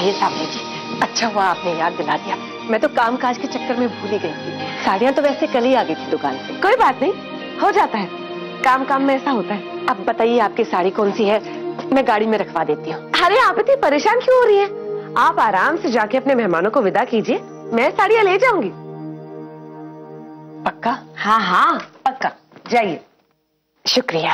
आइए सावले जी, अच्छा हुआ आपने याद दिला दिया, मैं तो कामकाज के चक्कर में भूल ही गई थी। साड़ियाँ तो वैसे कल ही आ गई थी दुकान से। कोई बात नहीं, हो जाता है, काम काम में ऐसा होता है। अब बताइए आपकी साड़ी कौन सी है, मैं गाड़ी में रखवा देती हूँ। अरे आप इतनी परेशान क्यों हो रही है, आप आराम से जाके अपने मेहमानों को विदा कीजिए, मैं साड़ियाँ ले जाऊंगी। पक्का? हाँ हाँ पक्का, जाइए। शुक्रिया।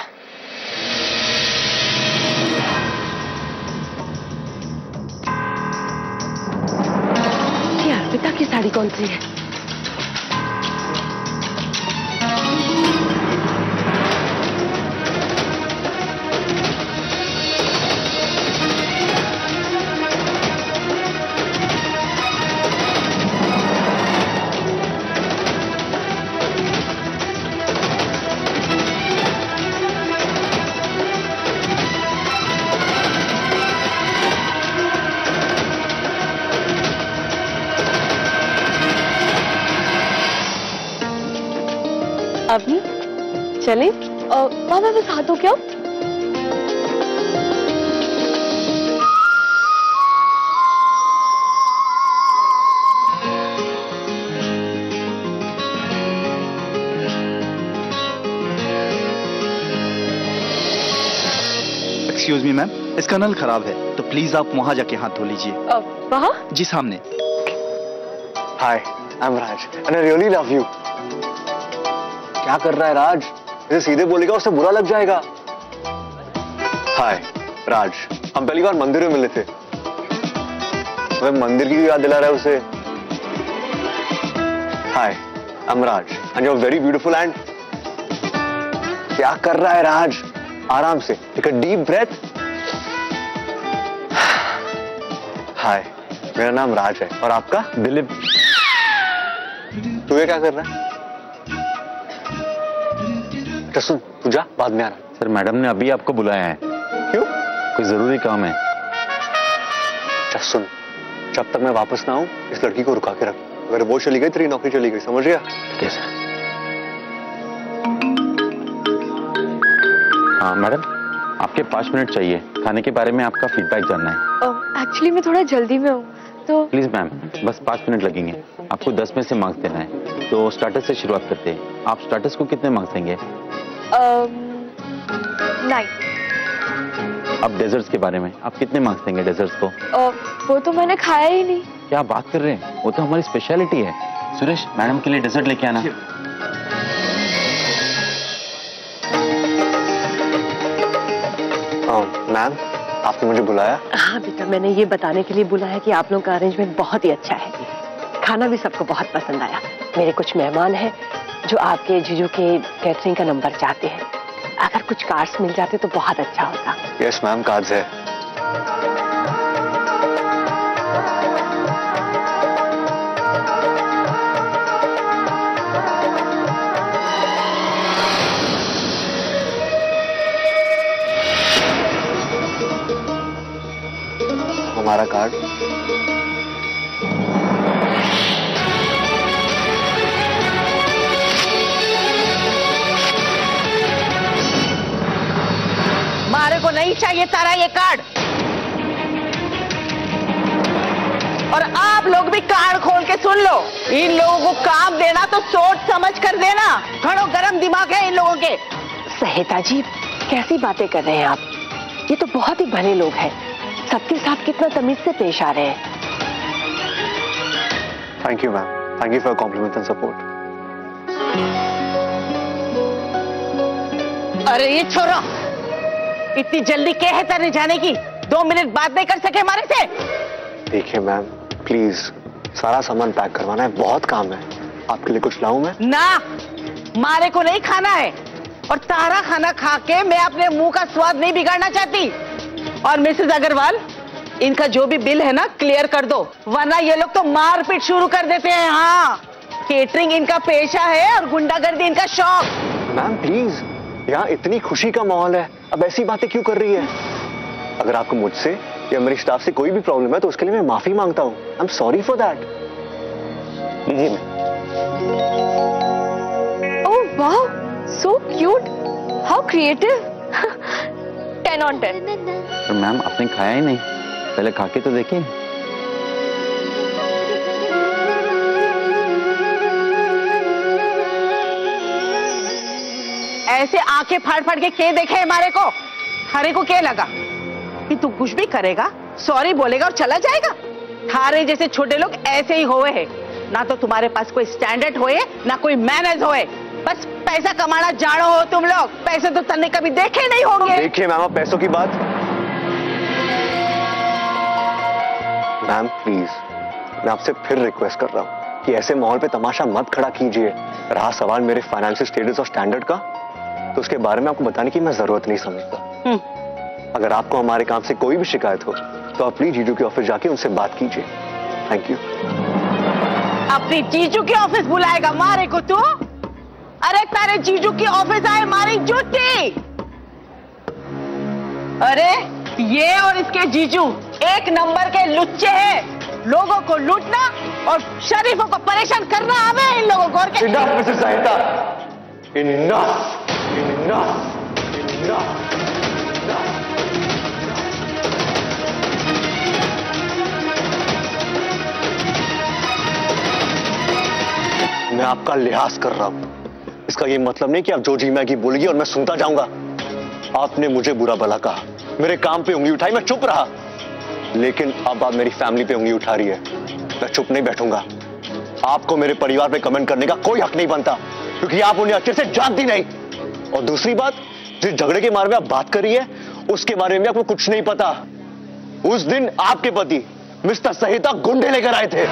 अर्पिता की साड़ी कौन सी है? अभी चले बाबा, बस हाथों क्या एक्सक्यूज मी मैम, इसका नल खराब है तो प्लीज आप वहां जाके हाथ धो लीजिए। वहाँ? जी सामने। Hi I am Raj and I really love you. क्या कर रहा है राज, इसे सीधे बोलेगा उससे बुरा लग जाएगा। हाय राज, हम पहली बार मंदिर में मिले थे, मैं मंदिर की याद दिला रहा है उसे। Hi I am Raj and you are very beautiful and. क्या कर रहा है राज, आराम से, take a deep breath. Hi मेरा नाम राज है और आपका दिलीप। तू ये क्या कर रहा है? सुन तू जा, बाद में आ रहा। सर मैडम ने अभी आपको बुलाया है। क्यों? कोई जरूरी काम है। अच्छा सुन, जब तक मैं वापस ना आऊं इस लड़की को रुका के रख, अगर वो चली गई तेरी नौकरी चली गई, समझ गया? ठीक है। हाँ मैडम, आपके 5 मिनट चाहिए, खाने के बारे में आपका फीडबैक जानना है। एक्चुअली मैं थोड़ा जल्दी में हूँ तो। प्लीज मैम बस 5 मिनट लगेंगे, आपको 10 में से मार्क्स देना है, तो स्टार्टर्स से शुरुआत करते हैं। आप स्टार्टर्स को कितने मार्क्स देंगे? 9। अब डेजर्ट्स के बारे में आप कितने मार्क्स देंगे डेजर्ट्स को? वो तो मैंने खाया ही नहीं। क्या बात कर रहे हैं, वो तो हमारी स्पेशलिटी है। सुरेश मैडम के लिए डेजर्ट लेके आना। मैम आपने मुझे बुलाया? हाँ बेटा, मैंने ये बताने के लिए बुलाया कि आप लोगों का अरेंजमेंट बहुत ही अच्छा है, खाना भी सबको बहुत पसंद आया। मेरे कुछ मेहमान हैं जो आपके जीजू के कैटरिंग का नंबर चाहते हैं, अगर कुछ कार्ड्स मिल जाते तो बहुत अच्छा होता। यस मैम कार्ड्स है। हमारा कार्ड को नहीं चाहिए तारा, ये कार्ड। और आप लोग भी कार्ड खोल के सुन लो, इन लोगों को काम देना तो सोच समझ कर देना, घड़ो गरम दिमाग है इन लोगों के। सहेता जी कैसी बातें कर रहे हैं आप, ये तो बहुत ही भले लोग हैं, सबके साथ कितना तमीज से पेश आ रहे हैं। Thank you ma'am, thank you for compliment and support. अरे ये छोरा इतनी जल्दी क्या है तेरे जाने की, 2 मिनट बात नहीं कर सके हमारे से? देखिए मैम प्लीज, सारा सामान पैक करवाना है, बहुत काम है, आपके लिए कुछ लाऊं मैं? ना, मारे को नहीं खाना है और तारा खाना खा के मैं अपने मुंह का स्वाद नहीं बिगाड़ना चाहती। और मिसेस अग्रवाल, इनका जो भी बिल है ना क्लियर कर दो, वरना ये लोग तो मारपीट शुरू कर देते हैं। हाँ केटरिंग इनका पेशा है और गुंडागर्दी इनका शौक। मैम प्लीज, यहाँ इतनी खुशी का माहौल है, अब ऐसी बातें क्यों कर रही है? अगर आपको मुझसे या मेरे स्टाफ से कोई भी प्रॉब्लम है तो उसके लिए मैं माफी मांगता हूँ। I am sorry for that. Oh wow, so cute, how creative. 10 on 10। Ma'am आपने खाया ही नहीं, पहले खा के तो देखिए। ऐसे आंखें फाड़ फाड़ के देखे हमारे को। थारे को क्या लगा कि तू कुछ भी करेगा, सॉरी बोलेगा और चला जाएगा? थारे जैसे छोटे लोग ऐसे ही होए हैं। ना तो तुम्हारे पास कोई स्टैंडर्ड होए, ना कोई मैनर्स होए, बस पैसा कमाना जानो हो तुम लोग। पैसे तो तन्ने कभी देखे नहीं होंगे। देखिए मैम, पैसों की बात मैम प्लीज, मैं आपसे फिर रिक्वेस्ट कर रहा हूँ कि ऐसे माहौल पे तमाशा मत खड़ा कीजिए। रहा सवाल मेरे फाइनेंशियल स्टेटस और स्टैंडर्ड का, तो उसके बारे में आपको बताने की मैं जरूरत नहीं समझता। अगर आपको हमारे काम से कोई भी शिकायत हो तो आप प्लीज जीजू के ऑफिस जाके उनसे बात कीजिए। Thank you. अपनी जीजू के ऑफिस बुलाएगा मारे को तू? अरे तारे जीजू की ऑफिस आए मारी जूती। अरे ये और इसके जीजू एक नंबर के लुच्चे हैं। लोगों को लूटना और शरीफों को परेशान करना आवे इन लोगों को। मैं आपका लिहाज कर रहा हूं, इसका ये मतलब नहीं कि आप जो जी मैगी बोलेगी और मैं सुनता जाऊंगा। आपने मुझे बुरा भला कहा, मेरे काम पे उंगली उठाई, मैं चुप रहा। लेकिन अब आप मेरी फैमिली पे उंगली उठा रही है, मैं चुप नहीं बैठूंगा। आपको मेरे परिवार पे कमेंट करने का कोई हक नहीं बनता, क्योंकि आप उन्हें अच्छे से जानती नहीं। और दूसरी बात, जिस झगड़े के बारे में आप बात करी है उसके बारे में आपको कुछ नहीं पता। उस दिन आपके पति मिस्टर सहिता गुंडे लेकर आए थे।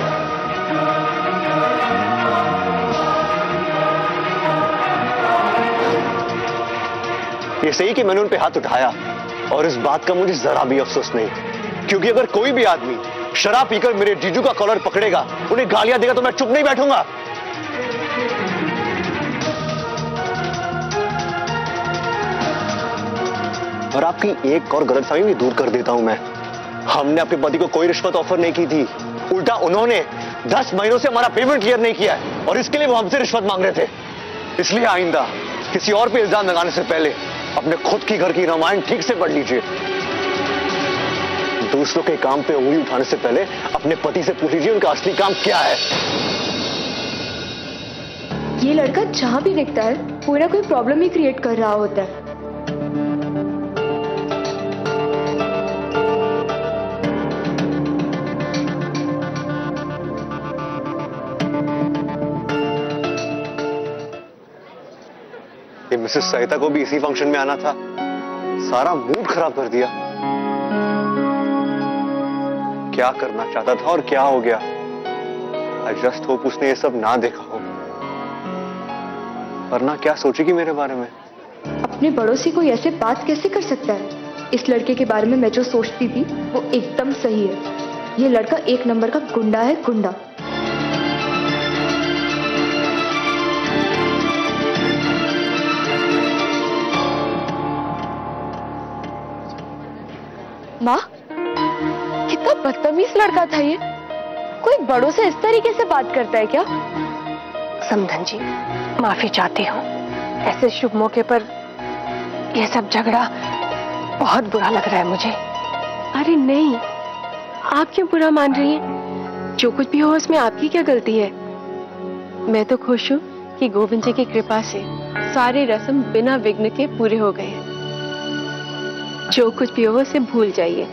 ये सही कि मैंने उन पे हाथ उठाया, और इस बात का मुझे जरा भी अफसोस नहीं, क्योंकि अगर कोई भी आदमी शराब पीकर मेरे जीजू का कॉलर पकड़ेगा, उन्हें गालियां देगा, तो मैं चुप नहीं बैठूंगा। और आपकी एक और गलतफहमी भी दूर कर देता हूं मैं। हमने आपके पति को कोई रिश्वत ऑफर नहीं की थी, उल्टा उन्होंने 10 महीनों से हमारा पेमेंट क्लियर नहीं किया है, और इसके लिए वो हमसे रिश्वत मांग रहे थे। इसलिए आइंदा किसी और पे इल्जाम लगाने से पहले अपने खुद की घर की रामायण ठीक से पढ़ लीजिए। दूसरों के काम पे उंगली उठाने से पहले अपने पति से पूछ लीजिए उनका असली काम क्या है। ये लड़का जहां भी दिखता है कोई ना कोई प्रॉब्लम ही क्रिएट कर रहा होता है। मिसेस सहिता को भी इसी फंक्शन में आना था, सारा मूड खराब कर दिया। क्या करना चाहता था और क्या हो गया? आई जस्ट होप उसने ये सब ना देखा हो, वरना क्या सोचेगी मेरे बारे में। अपने बड़ों से कोई ऐसे बात कैसे कर सकता है? इस लड़के के बारे में मैं जो सोचती थी वो एकदम सही है। ये लड़का एक नंबर का गुंडा है, गुंडा। माँ, कितना बदतमीज लड़का था ये। कोई बड़ों से इस तरीके से बात करता है क्या? समधन जी, माफी चाहती हूँ। ऐसे शुभ मौके पर यह सब झगड़ा बहुत बुरा लग रहा है मुझे। अरे नहीं, आप क्यों बुरा मान रही हैं? जो कुछ भी हो उसमें आपकी क्या गलती है? मैं तो खुश हूँ कि गोविंद जी की कृपा से सारे रस्म बिना विघ्न के पूरे हो गए हैं। जो कुछ भी हो उसे भूल जाइए।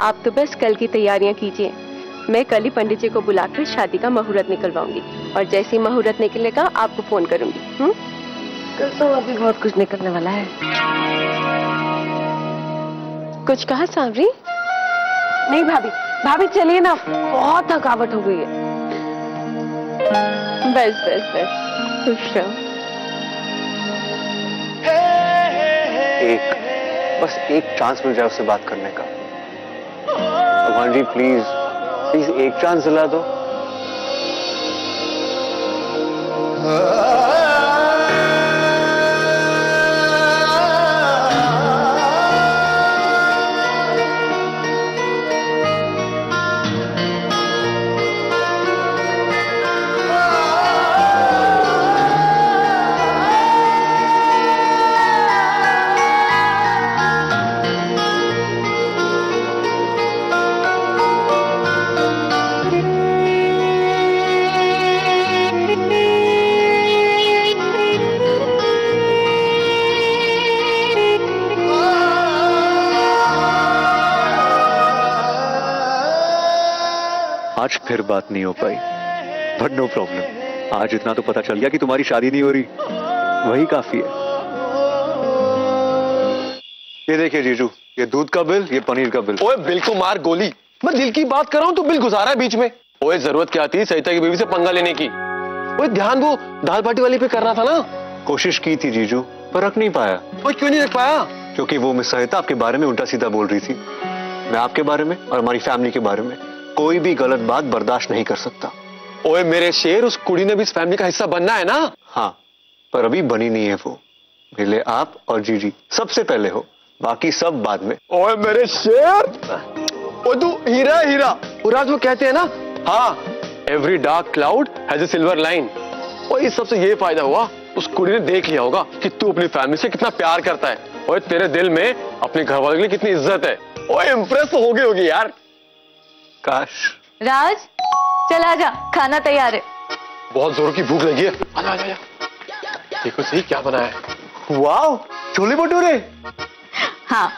आप तो बस कल की तैयारियां कीजिए। मैं कल ही पंडित जी को बुलाकर शादी का मुहूर्त निकलवाऊंगी, और जैसे ही मुहूर्त निकलेगा आपको फोन करूंगी। कल तो अभी बहुत कुछ निकलने वाला है। कुछ कहा सांवरी? नहीं भाभी, भाभी चलिए ना, बहुत थकावट हो गई है। बस बस बस, खुश रहो। बस एक चांस मिल जाए उससे बात करने का। भगवान जी प्लीज प्लीज एक चांस दिला दो। आज फिर बात नहीं हो पाई, बट नो प्रॉब्लम। आज इतना तो पता चल गया कि तुम्हारी शादी नहीं हो रही, वही काफी है। ये देखिए जीजू, ये दूध का बिल, ये पनीर का बिल। ओए बिल को मार गोली, मैं दिल की बात कर रहा हूँ, तू बिल गुजारा है बीच में। ओए जरूरत क्या थी सरिता की बीवी से पंगा लेने की? ओए ध्यान वो दाल बाटी वाली पे कर रहा था ना। कोशिश की थी जीजू, पर रख नहीं पाया। ओए क्यों नहीं रख पाया? क्योंकि वो मिस सरिता आपके बारे में उल्टा सीधा बोल रही थी। मैं आपके बारे में और हमारी फैमिली के बारे में कोई भी गलत बात बर्दाश्त नहीं कर सकता। ओए मेरे शेर, उस कुड़ी ने भी इस फैमिली का हिस्सा बनना है ना। हाँ, पर अभी बनी नहीं है वो। मिले आप और जीजी सबसे पहले हो, बाकी सब बाद में। ओए मेरे शेर, ओ तू हीरा हीरा। राज वो कहते हैं ना, हाँ every dark cloud has a silver line. और इस सबसे ये फायदा हुआ, उस कुड़ी ने देख लिया होगा कि तू अपनी फैमिली से कितना प्यार करता है और तेरे दिल में अपने घर वालों के लिए कितनी इज्जत है। ओए इम्प्रेस हो गई होगी यार। काश। राज चला जा, खाना तैयार है। बहुत जोर की भूख लगी है। आजा आजा, देखो सही क्या बना है। वाओ, छोले भटूरे। हाँ,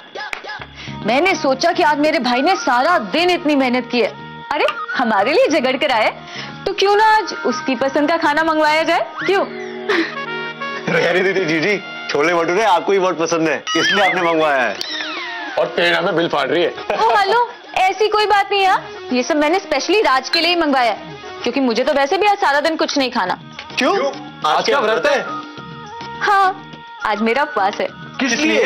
मैंने सोचा कि आज मेरे भाई ने सारा दिन इतनी मेहनत की है, अरे हमारे लिए झगड़ कर आए, तो क्यों ना आज उसकी पसंद का खाना मंगवाया जाए। क्यों? अरे दीदी जीजी, छोले भटूरे आपको ही बहुत पसंद है, इसलिए आपने मंगवाया है। और तेरे नाम में बिल फाड़ रही है। ओ हेलो, ऐसी कोई बात नहीं है, ये सब मैंने स्पेशली राज के लिए ही मंगवाया है, क्योंकि मुझे तो वैसे भी आज सारा दिन कुछ नहीं खाना। क्यों? आज क्या व्रत है? हाँ, आज मेरा उपवास है। किस लिए?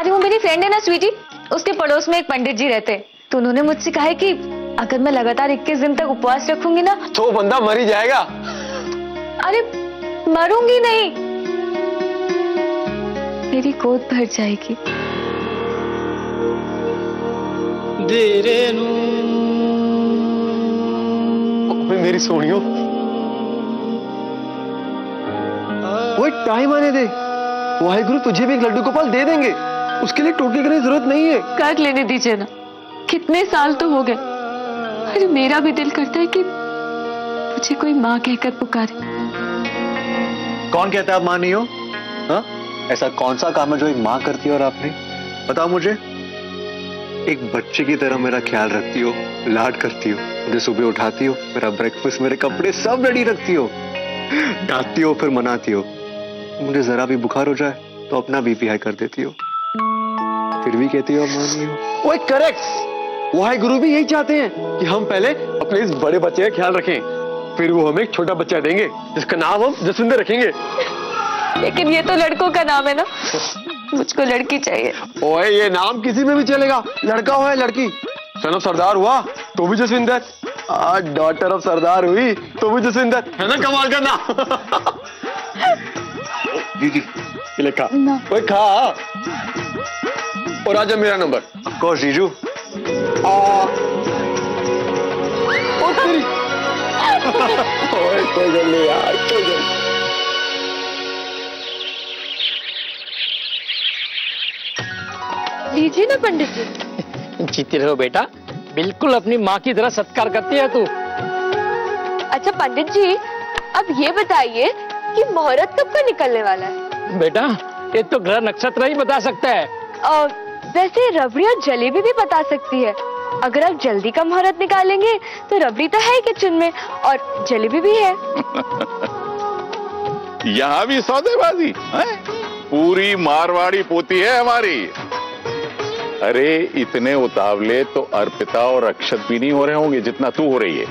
अरे वो मेरी फ्रेंड है ना स्वीटी, उसके पड़ोस में एक पंडित जी रहते हैं, तो उन्होंने मुझसे कहा है कि अगर मैं लगातार 21 दिन तक उपवास रखूंगी ना तो बंदा मर ही जाएगा। अरे मरूंगी नहीं, मेरी गोद भर जाएगी। मेरी सोनियो, वो टाइम आने दे, वाहेगुरु तुझे भी एक लड्डू गोपाल दे देंगे, उसके लिए टोटली करने की जरूरत नहीं है। काट लेने दीजिए ना, कितने साल तो हो गए। अरे मेरा भी दिल करता है कि मुझे कोई माँ कहकर पुकारे। कौन कहता है आप माँ नहीं हो? हा? ऐसा कौन सा काम है जो एक माँ करती है और आपने? बताओ मुझे। एक बच्चे की तरह मेरा ख्याल रखती हो, लाड करती हो, मुझे सुबह उठाती हो, मेरा ब्रेकफास्ट, मेरे कपड़े सब रेडी रखती हो, डांटती हो, फिर मनाती हो। मुझे जरा भी बुखार हो जाए तो अपना बीपी हाई कर देती हो, फिर भी कहती हो मां नहीं हो। ओए करेक्ट, वाहे गुरु भी यही चाहते हैं कि हम पहले अपने इस बड़े बच्चे का ख्याल रखें, फिर वो हमें एक छोटा बच्चा देंगे जिसका नाम हम जसविंदर रखेंगे। लेकिन ये तो लड़कों का नाम है ना, मुझको लड़की चाहिए। ओए ये नाम किसी में भी चलेगा, लड़का हो या लड़की। सन ऑफ सरदार हुआ तो भी जसविंदर, आज डॉटर ऑफ सरदार हुई तो भी जसविंदर, है ना कमाल का नाम। जी जी ले खा, ओए खा। और आजा मेरा नंबर। ऑफ कोर्स जीजू। ओए कोई गल नहीं यार, कोई गल। लीजिए ना पंडित जी। जीती रहो बेटा, बिल्कुल अपनी माँ की तरह सत्कार करती है तू। अच्छा पंडित जी, अब ये बताइए कि मुहूर्त कब का निकलने वाला है? बेटा ये तो ग्रह नक्षत्र ही बता सकता है। और वैसे रबड़ी और जलेबी भी बता सकती है। अगर आप जल्दी का मुहूर्त निकालेंगे तो रबड़ी तो है किचन में और जलेबी भी है। यहाँ भी सौदेबाजी, पूरी मारवाड़ी पोती है हमारी। अरे इतने उतावले तो अर्पिता और अक्षत भी नहीं हो रहे होंगे जितना तू हो रही है।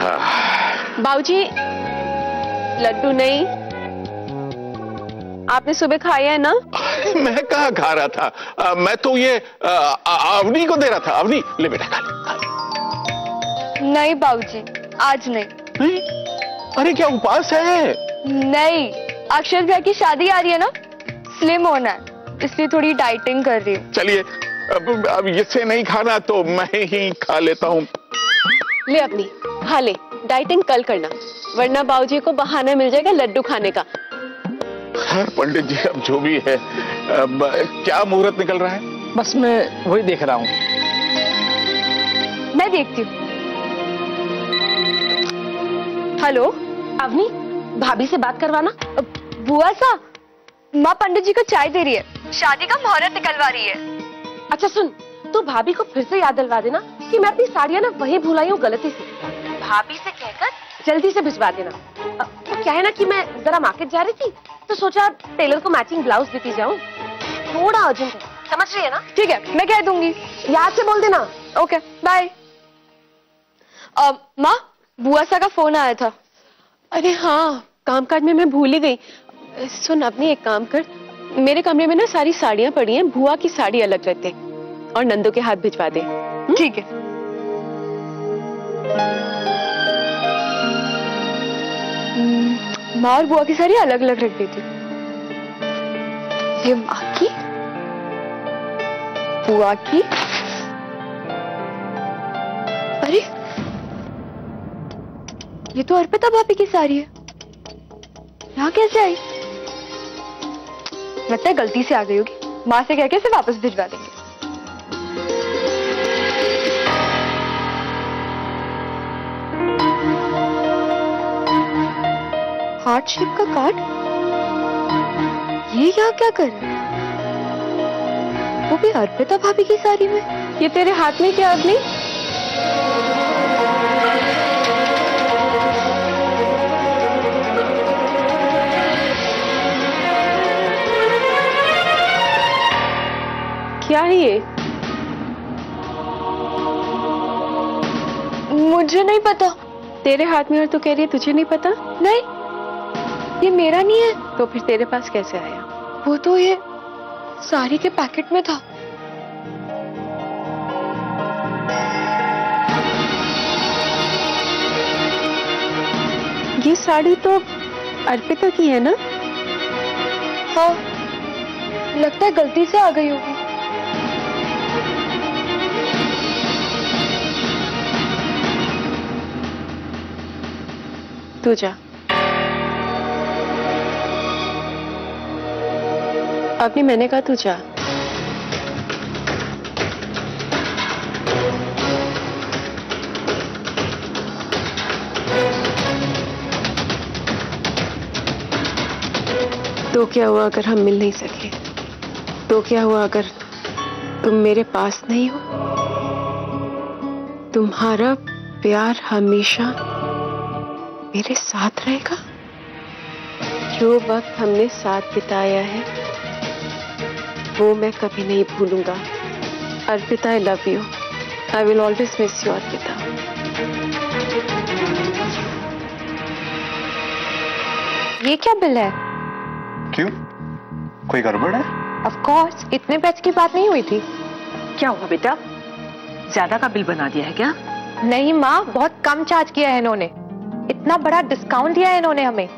हाँ। बाबूजी लड्डू नहीं, आपने सुबह खाया है ना? मैं कहाँ खा रहा था, मैं तो ये अवनी को दे रहा था। अवनी ले बेटा खा ले। नहीं बाबूजी आज नहीं। नहीं? अरे क्या उपवास है? नहीं, अक्षत भैया की शादी आ रही है ना, स्लिम होना है, इसलिए थोड़ी डाइटिंग कर रही हूँ। चलिए अब इससे नहीं खाना तो मैं ही खा लेता हूँ। ले अपनी खा ले, डाइटिंग कल करना, वरना बाबूजी को बहाना मिल जाएगा लड्डू खाने का। खैर पंडित जी अब जो भी है, अब क्या मुहूर्त निकल रहा है? बस मैं वही देख रहा हूँ। मैं देखती हूँ। हेलो अवनी, भाभी से बात करवाना। बुआ सा, माँ पंडित जी को चाय दे रही है, शादी का मुहूर्त निकलवा रही है। अच्छा सुन, तो भाभी को फिर से याद दिलवा देना कि मैं अपनी साड़ियाँ ना वहीं भुलाई हूँ गलती से। भाभी से कहकर जल्दी से भिजवा देना। तो क्या है ना कि मैं जरा मार्केट जा रही थी तो सोचा टेलर को मैचिंग ब्लाउज देती जाऊँ, थोड़ा अर्जेंट है, समझ रही है ना? ठीक है, मैं कह दूंगी, याद से बोल देना। Okay bye. माँ, बुआ सा का फोन आया था। अरे हाँ, कामकाज में मैं भूल ही गई। सुन, अपनी एक काम कर, मेरे कमरे में ना सारी साड़ियाँ पड़ी हैं, बुआ की साड़ी अलग रख दे और नंदो के हाथ भिजवा दे। ठीक है। माँ और बुआ की साड़ी अलग अलग रख देती। ये माँ की, बुआ की, अरे ये तो अर्पिता भाभी की साड़ी है, यहाँ कैसे आई? लगता है गलती से आ गई होगी। माँ से कह के इसे वापस भिजवा देंगे। हार्ट शेप का कार्ड, ये यहाँ क्या कर रहा है? वो भी अर्पिता भाभी की साड़ी में। ये तेरे हाथ में क्या अगली? क्या है ये? मुझे नहीं पता। तेरे हाथ में, और तू कह रही है तुझे नहीं पता? नहीं, ये मेरा नहीं है। तो फिर तेरे पास कैसे आया? वो तो ये साड़ी के पैकेट में था। ये साड़ी तो अर्पिता की है ना? हाँ, लगता है गलती से आ गई होगी। तू जा, आपने मैंने कहा तू जा। तो क्या हुआ अगर हम मिल नहीं सके? तो क्या हुआ अगर तुम मेरे पास नहीं हो? तुम्हारा प्यार हमेशा मेरे साथ रहेगा। जो वक्त हमने साथ बिताया है वो मैं कभी नहीं भूलूंगा। Arpita, I love you. I will always miss you Arpita. ये क्या बिल है? क्यों, कोई गड़बड़ है? ऑफ कोर्स, इतने पैसे की बात नहीं हुई थी। क्या हुआ बेटा, ज्यादा का बिल बना दिया है क्या? नहीं माँ, बहुत कम चार्ज किया है इन्होंने। इतना बड़ा डिस्काउंट दिया है इन्होंने हमें।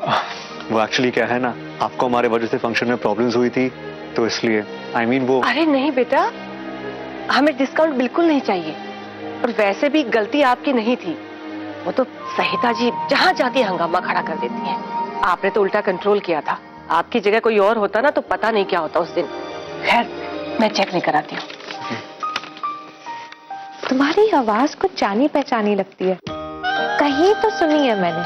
वो एक्चुअली क्या है ना, आपको हमारे वजह से फंक्शन में प्रॉब्लम्स हुई थी तो इसलिए वो। अरे नहीं बेटा, हमें डिस्काउंट बिल्कुल नहीं चाहिए, और वैसे भी गलती आपकी नहीं थी। वो तो सहिता जी जहाँ जाती हंगामा खड़ा कर देती है। आपने तो उल्टा कंट्रोल किया था। आपकी जगह कोई और होता ना तो पता नहीं क्या होता उस दिन। खैर, मैं चेक नहीं कराती हूँ। तुम्हारी आवाज कुछ जानी पहचानी लगती है, कहीं तो सुनी है मैंने।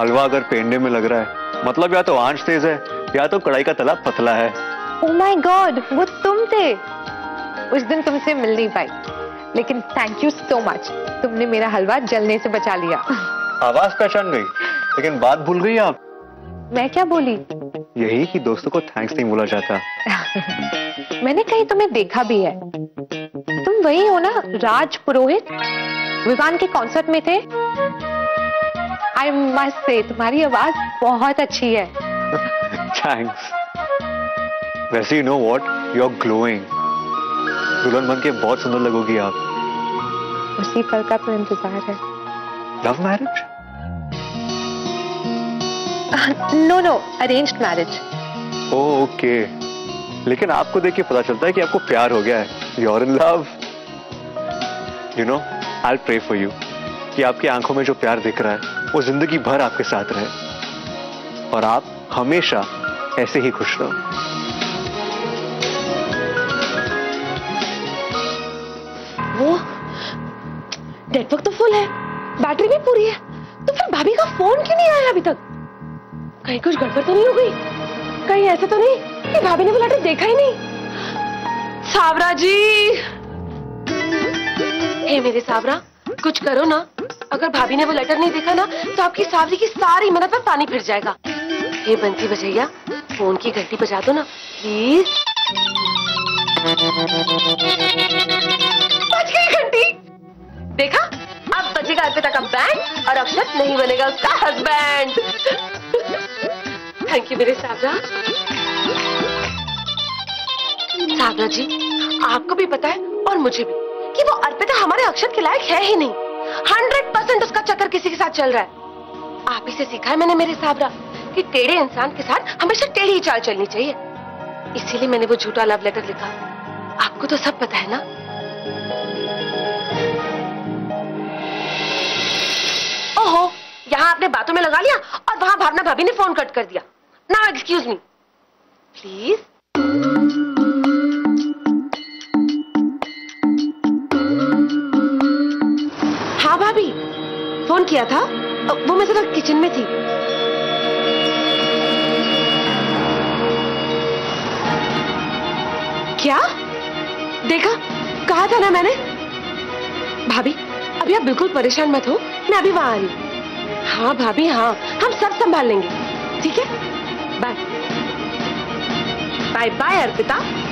हलवा अगर पेंडे में लग रहा है मतलब या तो आंच तेज है या तो कढ़ाई का तला पतला है। Oh my God, वो तुम थे। उस दिन तुमसे मिल नहीं पाई, लेकिन थैंक यू सो मच, तुमने मेरा हलवा जलने से बचा लिया। आवाज पहचान गई लेकिन बात भूल गई आप। मैं क्या बोली? यही कि दोस्तों को थैंक्स नहीं बोला जाता। मैंने कहीं तुम्हें देखा भी है। तुम वही हो ना राज पुरोहित? विवान के कॉन्सर्ट में थे। आई मस्ट से तुम्हारी आवाज बहुत अच्छी है। थैंक्स। वैसे you know what, you are glowing. दुल्हन बन के बहुत सुंदर लगोगी आप। उसी पल का तो इंतजार है। Love marriage? No no, arranged marriage. Okay, लेकिन आपको देख के पता चलता है कि आपको प्यार हो गया है। You are in love. You know, I'll pray for you कि आपकी आंखों में जो प्यार दिख रहा है वो जिंदगी भर आपके साथ रहे और आप हमेशा ऐसे ही खुश रहो। वो नेटवर्क तो फुल है, बैटरी भी पूरी है, तो फिर भाभी का फोन क्यों नहीं आया अभी तक? कहीं कुछ गड़बड़ तो नहीं हो गई? कहीं ऐसा तो नहीं कि भाभी ने बुलाकर देखा ही नहीं? सावरा जी, हे मेरे साबरा, कुछ करो ना। अगर भाभी ने वो लेटर नहीं देखा ना तो आपकी सावरी की सारी मेहनत में पानी फिर जाएगा। हे बंसी भैया, फोन की घंटी बजा दो ना प्लीज। बज गई घंटी। देखा, अब बजेगा अर्पिता का बैंड और अक्षत नहीं बनेगा उसका हस्बैंड। थैंक यू मेरे साबरा। साबरा जी, आपको भी पता है और मुझे भी कि वो अर्पिता हमारे अक्षत के लायक है ही नहीं। 100% उसका चक्कर किसी के साथ चल रहा है। आप ही से सीखा है मैंने मेरे साबरा कि टेढ़े इंसान के साथ हमेशा टेढ़ी चाल चलनी चाहिए। इसीलिए मैंने वो झूठा लव लेटर लिखा। आपको तो सब पता है ना। ओहो, यहाँ आपने बातों में लगा लिया और वहाँ भावना भाभी ने फोन कट कर दिया। Now excuse me please. भाभी फोन किया था, वो मैं जरा किचन में थी। क्या देखा? कहा था ना मैंने। भाभी अभी आप बिल्कुल परेशान मत हो, मैं अभी वहां आ रही हूँ। हाँ भाभी हाँ, हम सब संभाल लेंगे। ठीक है, बाय बाय बाय अर्पिता।